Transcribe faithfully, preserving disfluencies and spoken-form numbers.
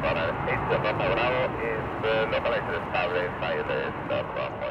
Bravo, Bravo, Bravo, Bravo is uh, localized as power by the Bravo.